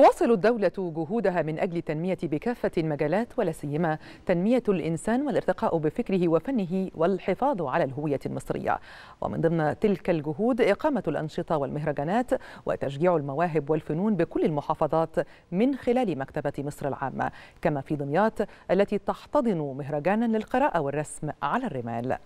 تواصل الدولة جهودها من أجل التنمية بكافة المجالات، ولا سيما تنمية الإنسان والارتقاء بفكره وفنه والحفاظ على الهوية المصرية. ومن ضمن تلك الجهود إقامة الأنشطة والمهرجانات وتشجيع المواهب والفنون بكل المحافظات من خلال مكتبة مصر العامة، كما في دمياط التي تحتضن مهرجانا للقراءة والرسم على الرمال.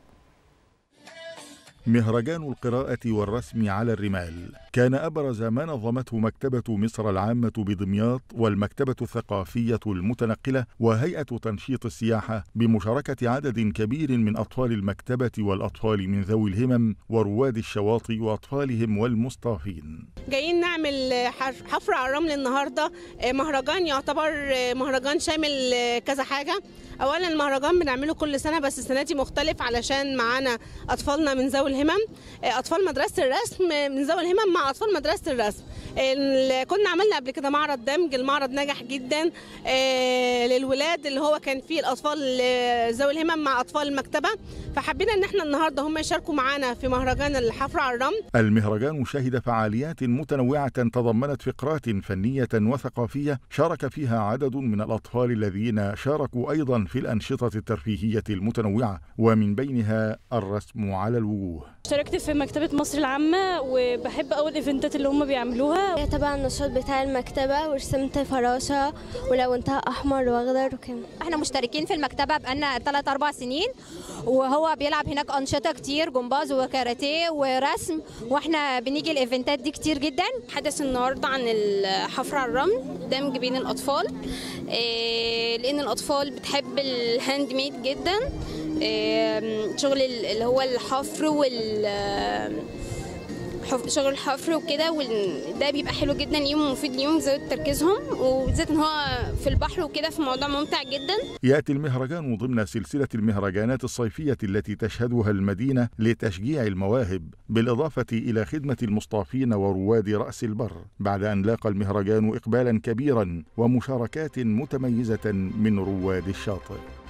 مهرجان القراءة والرسم على الرمال كان أبرز ما نظمته مكتبة مصر العامة بدمياط والمكتبة الثقافية المتنقلة وهيئة تنشيط السياحة بمشاركة عدد كبير من أطفال المكتبة والأطفال من ذوي الهمم ورواد الشواطئ وأطفالهم والمصطافين. جايين نعمل حفرة على الرمل النهاردة، مهرجان يعتبر مهرجان شامل كذا حاجة. أولا المهرجان بنعمله كل سنة، بس السنة دي مختلف علشان معانا أطفالنا من ذوي الهمم، أطفال مدرسة الرسم من ذوي الهمم مع أطفال مدرسة الرسم. كنا عملنا قبل كده معرض دمج، المعرض نجح جدا للولاد، اللي هو كان فيه الأطفال ذوي الهمم مع أطفال المكتبة، فحبينا إن احنا النهارده هم يشاركوا معانا في مهرجان الحفر على الرمل. المهرجان شهد فعاليات متنوعة تضمنت فقرات فنية وثقافية شارك فيها عدد من الأطفال الذين شاركوا أيضا في الأنشطة الترفيهية المتنوعة، ومن بينها الرسم على الوجوه. شاركت في مكتبة مصر العامة وبحب أول الإيفنتات اللي هم بيعملوها. طبعا النشاط بتاع المكتبة، ورسمت فراشة ولونتها أحمر وأخضر وكده. احنا مشتركين في المكتبة بقالنا 3-4 سنين، وهو بيلعب هناك أنشطة كتير، جمباز وكاراتيه ورسم، واحنا بنيجي الإيفنتات دي كتير جدا. حدث النهارده عن الحفر على الرمل دمج بين الأطفال، لأن الأطفال بتحب الهاند ميد جدا، شغل اللي هو الحفر شغل الحفر وكده، وده بيبقى حلو جدا ليهم ومفيد ليهم، زود تركيزهم، وبالذات ان هو في البحر وكده، في موضوع ممتع جدا. ياتي المهرجان ضمن سلسله المهرجانات الصيفيه التي تشهدها المدينه لتشجيع المواهب، بالاضافه الى خدمه المصطافين ورواد راس البر، بعد ان لاقى المهرجان اقبالا كبيرا ومشاركات متميزه من رواد الشاطئ.